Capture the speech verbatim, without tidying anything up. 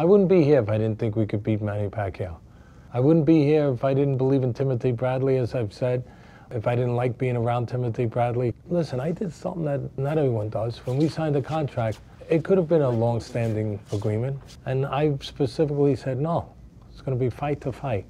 I wouldn't be here if I didn't think we could beat Manny Pacquiao. I wouldn't be here if I didn't believe in Timothy Bradley, as I've said, if I didn't like being around Timothy Bradley. Listen, I did something that not everyone does. When we signed the contract, it could have been a long-standing agreement, and I specifically said, no, it's going to be fight to fight.